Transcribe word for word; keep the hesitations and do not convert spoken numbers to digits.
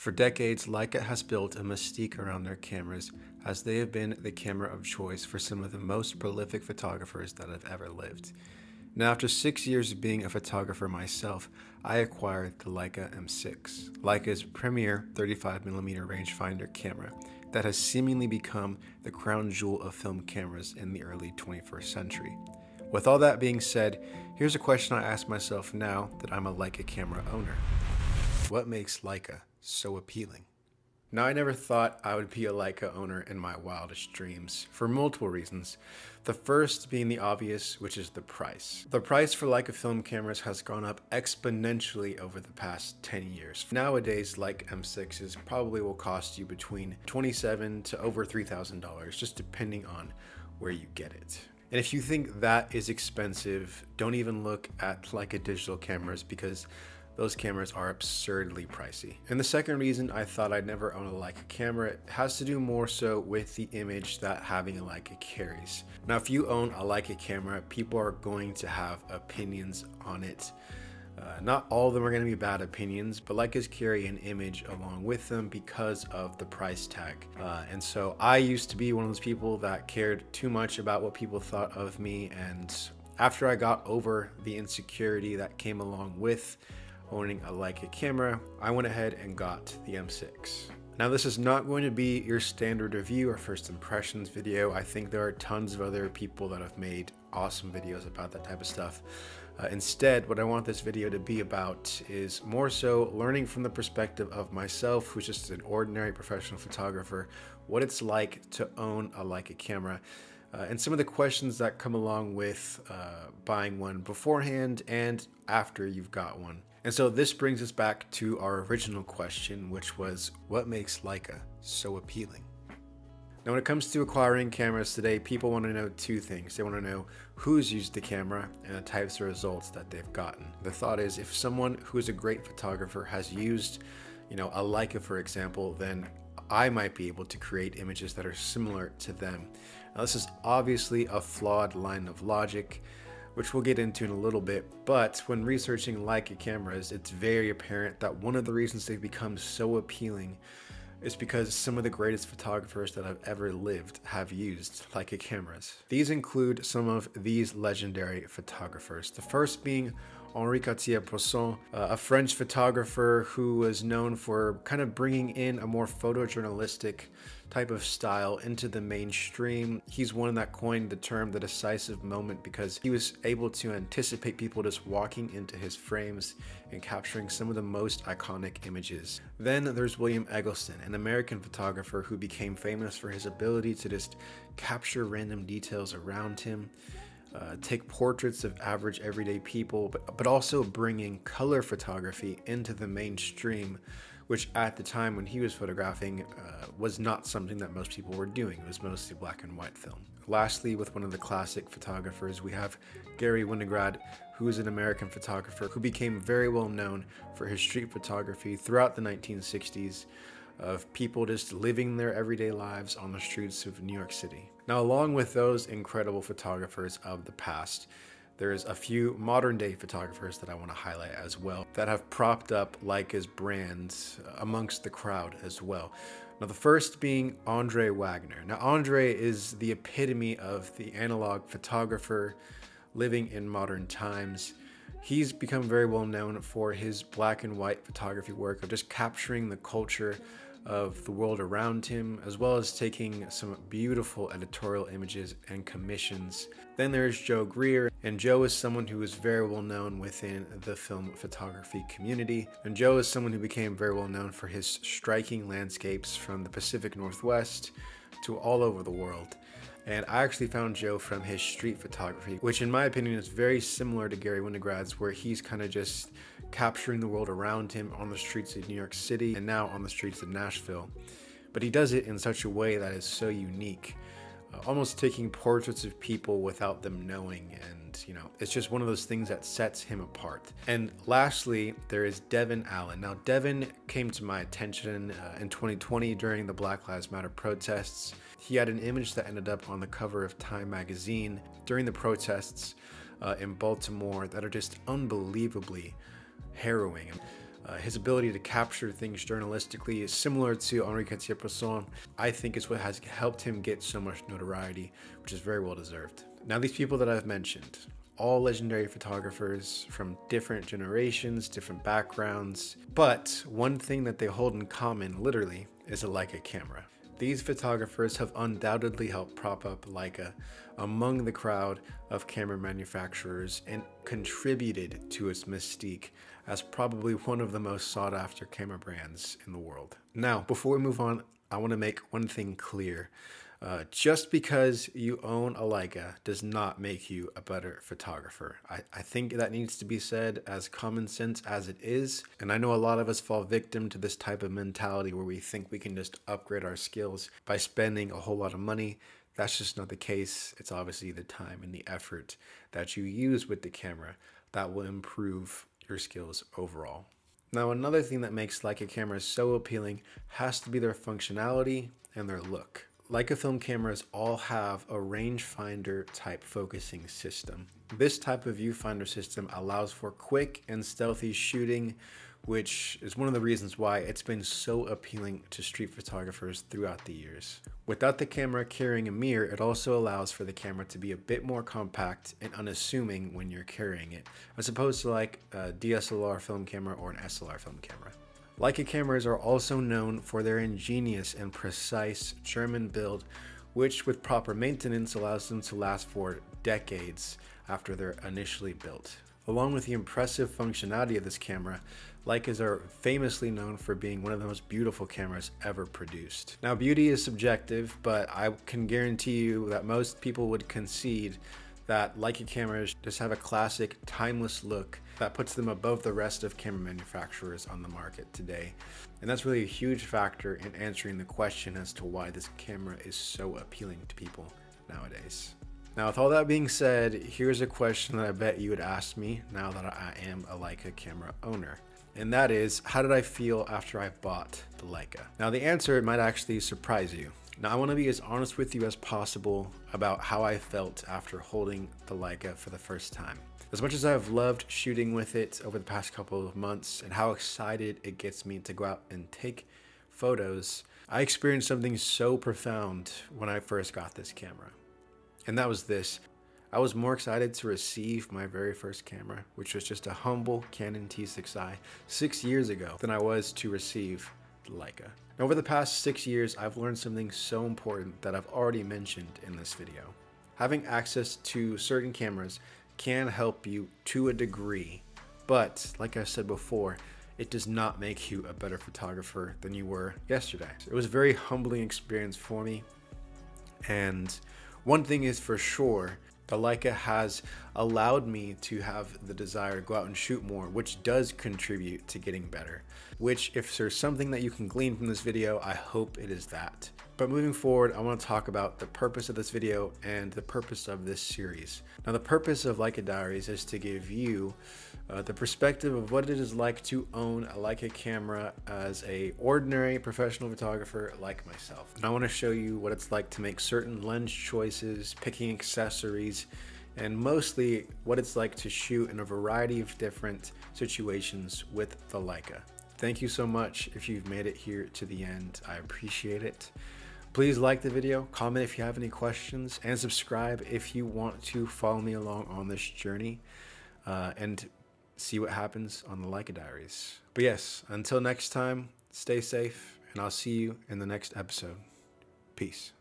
For decades, Leica has built a mystique around their cameras, as they have been the camera of choice for some of the most prolific photographers that have ever lived. Now, after six years of being a photographer myself, I acquired the Leica M six, Leica's premier thirty-five millimeter rangefinder camera that has seemingly become the crown jewel of film cameras in the early twenty-first century. With all that being said, here's a question I ask myself now that I'm a Leica camera owner. What makes Leica so appealing? Now, I never thought I would be a Leica owner in my wildest dreams, for multiple reasons. The first being the obvious, which is the price. The price for Leica film cameras has gone up exponentially over the past ten years. Nowadays, Leica M sixes probably will cost you between twenty-seven thousand dollars to over three thousand dollars, just depending on where you get it. And if you think that is expensive, don't even look at Leica digital cameras, because those cameras are absurdly pricey. And the second reason I thought I'd never own a Leica camera has to do more so with the image that having a Leica carries. Now, if you own a Leica camera, people are going to have opinions on it. Uh, not all of them are going to be bad opinions, but Leicas carry an image along with them because of the price tag. Uh, and so I used to be one of those people that cared too much about what people thought of me. And after I got over the insecurity that came along with owning a Leica camera, I went ahead and got the M six. Now, this is not going to be your standard review or first impressions video. I think there are tons of other people that have made awesome videos about that type of stuff. Uh, instead, what I want this video to be about is more so learning from the perspective of myself, who's just an ordinary professional photographer, what it's like to own a Leica camera, uh, and some of the questions that come along with uh, buying one beforehand and after you've got one. And so this brings us back to our original question, which was, what makes Leica so appealing? Now, when it comes to acquiring cameras today, people want to know two things. They want to know who's used the camera and the types of results that they've gotten. The thought is, if someone who is a great photographer has used, you know, a Leica, for example, then I might be able to create images that are similar to them. Now, this is obviously a flawed line of logic, which we'll get into in a little bit, but when researching Leica cameras, it's very apparent that one of the reasons they've become so appealing is because some of the greatest photographers that have ever lived have used Leica cameras. These include some of these legendary photographers, the first being Henri Cartier-Bresson, uh, a French photographer who was known for kind of bringing in a more photojournalistic type of style into the mainstream. He's one that coined the term the decisive moment, because he was able to anticipate people just walking into his frames and capturing some of the most iconic images. Then there's William Eggleston, an American photographer who became famous for his ability to just capture random details around him. Uh, take portraits of average everyday people, but, but also bringing color photography into the mainstream, which at the time when he was photographing uh, was not something that most people were doing. It was mostly black and white film. Lastly, with one of the classic photographers, we have Garry Winogrand, who is an American photographer who became very well known for his street photography throughout the nineteen sixties. Of people just living their everyday lives on the streets of New York City. Now, along with those incredible photographers of the past, there's a few modern day photographers that I want to highlight as well that have propped up Leica's brands amongst the crowd as well. Now, the first being Andre Wagner. Now, Andre is the epitome of the analog photographer living in modern times. He's become very well known for his black and white photography work of just capturing the culture of the world around him, as well as taking some beautiful editorial images and commissions. Then there's Joe Greer, and Joe is someone who is very well known within the film photography community. And Joe is someone who became very well known for his striking landscapes from the Pacific Northwest to all over the world. And I actually found Joe from his street photography, which in my opinion is very similar to Garry Winogrand's, where he's kind of just capturing the world around him on the streets of New York City and now on the streets of Nashville. But he does it in such a way that is so unique, uh, almost taking portraits of people without them knowing. And, you know, it's just one of those things that sets him apart. And lastly, there is Devin Allen. Now, Devin came to my attention uh, in twenty twenty during the Black Lives Matter protests. He had an image that ended up on the cover of Time magazine during the protests uh, in Baltimore that are just unbelievably harrowing. Uh, Uh, his ability to capture things journalistically is similar to Henri Cartier-Bresson. I think is what has helped him get so much notoriety, which is very well deserved. Now, these people that I've mentioned, all legendary photographers from different generations, different backgrounds, but one thing that they hold in common, literally, is a Leica camera. These photographers have undoubtedly helped prop up Leica among the crowd of camera manufacturers and contributed to its mystique as probably one of the most sought after camera brands in the world. Now, before we move on, I want to make one thing clear. Uh, just because you own a Leica does not make you a better photographer. I, I think that needs to be said as common sense as it is. And I know a lot of us fall victim to this type of mentality where we think we can just upgrade our skills by spending a whole lot of money. That's just not the case. It's obviously the time and the effort that you use with the camera that will improve your skills overall. Now, another thing that makes Leica cameras so appealing has to be their functionality and their look. Leica film cameras all have a rangefinder type focusing system. This type of viewfinder system allows for quick and stealthy shooting, which is one of the reasons why it's been so appealing to street photographers throughout the years. Without the camera carrying a mirror, it also allows for the camera to be a bit more compact and unassuming when you're carrying it, as opposed to like a D S L R film camera or an S L R film camera. Leica cameras are also known for their ingenious and precise German build, which with proper maintenance allows them to last for decades after they're initially built. Along with the impressive functionality of this camera, Leicas are famously known for being one of the most beautiful cameras ever produced. Now, beauty is subjective, but I can guarantee you that most people would concede that Leica cameras just have a classic, timeless look that puts them above the rest of camera manufacturers on the market today. And that's really a huge factor in answering the question as to why this camera is so appealing to people nowadays. Now, with all that being said, here's a question that I bet you would ask me now that I am a Leica camera owner. And that is, how did I feel after I bought the Leica? Now, the answer might actually surprise you. Now, I want to be as honest with you as possible about how I felt after holding the Leica for the first time. As much as I've loved shooting with it over the past couple of months and how excited it gets me to go out and take photos, I experienced something so profound when I first got this camera. And that was this. I was more excited to receive my very first camera, which was just a humble Canon T six i six years ago, than I was to receive the Leica. Over the past six years, I've learned something so important that I've already mentioned in this video. Having access to certain cameras can help you to a degree, but like I said before, it does not make you a better photographer than you were yesterday. It was a very humbling experience for me. And one thing is for sure, the Leica has allowed me to have the desire to go out and shoot more, which does contribute to getting better. Which, if there's something that you can glean from this video, I hope it is that. But moving forward, I want to talk about the purpose of this video and the purpose of this series. Now, the purpose of Leica Diaries is to give you uh, the perspective of what it is like to own a Leica camera as an ordinary professional photographer like myself. And I want to show you what it's like to make certain lens choices, picking accessories, and mostly what it's like to shoot in a variety of different situations with the Leica. Thank you so much if you've made it here to the end. I appreciate it. Please like the video, comment if you have any questions, and subscribe if you want to follow me along on this journey uh, and see what happens on the Leica Diaries. But yes, until next time, stay safe, and I'll see you in the next episode. Peace.